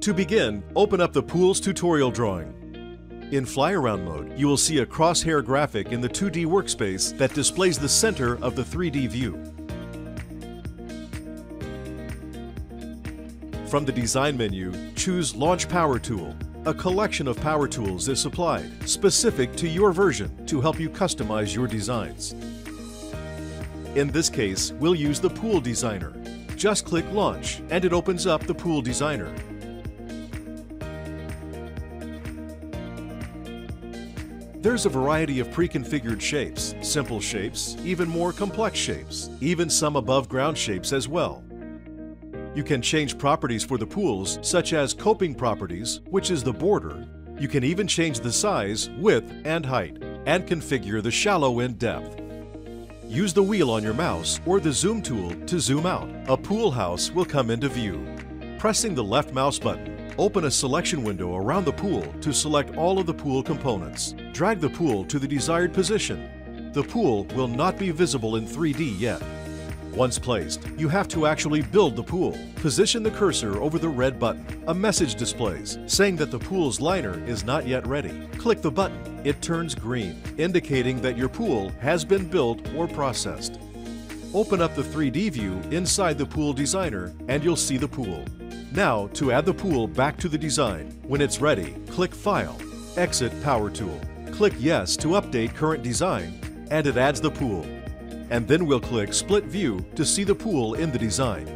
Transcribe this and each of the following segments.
To begin, open up the Pools tutorial drawing. In Flyaround mode, you will see a crosshair graphic in the 2D workspace that displays the center of the 3D view. From the design menu, choose Launch Power Tool. A collection of power tools is supplied, specific to your version, to help you customize your designs. In this case, we'll use the Pool Designer. Just click Launch, and it opens up the Pool Designer. There's a variety of pre-configured shapes, simple shapes, even more complex shapes, even some above-ground shapes as well. You can change properties for the pools, such as coping properties, which is the border. You can even change the size, width, and height, and configure the shallow end depth. Use the wheel on your mouse or the zoom tool to zoom out. A pool house will come into view. Pressing the left mouse button, open a selection window around the pool to select all of the pool components. Drag the pool to the desired position. The pool will not be visible in 3D yet. Once placed, you have to actually build the pool. Position the cursor over the red button. A message displays saying that the pool's liner is not yet ready. Click the button. It turns green, indicating that your pool has been built or processed. Open up the 3D view inside the Pool Designer and you'll see the pool. Now, to add the pool back to the design, when it's ready, click File, Exit Power Tool. Click Yes to update current design, and it adds the pool. And then we'll click Split View to see the pool in the design.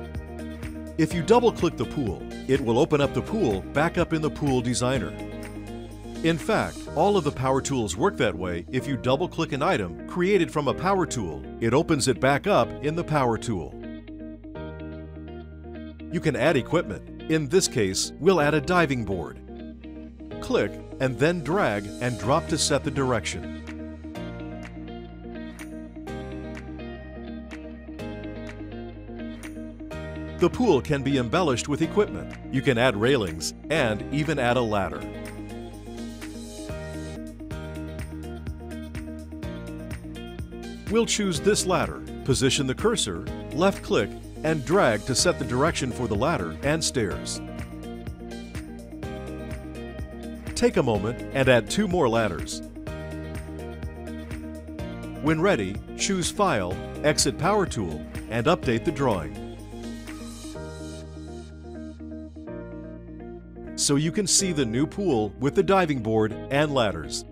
If you double-click the pool, it will open up the pool back up in the Pool Designer. In fact, all of the power tools work that way. If you double-click an item created from a power tool, it opens it back up in the power tool. You can add equipment. In this case, we'll add a diving board. Click and then drag and drop to set the direction. The pool can be embellished with equipment. You can add railings and even add a ladder. We'll choose this ladder. Position the cursor, left-click, and drag to set the direction for the ladder and stairs. Take a moment and add 2 more ladders. When ready, choose File, Exit Power Tool, and update the drawing. So you can see the new pool with the diving board and ladders.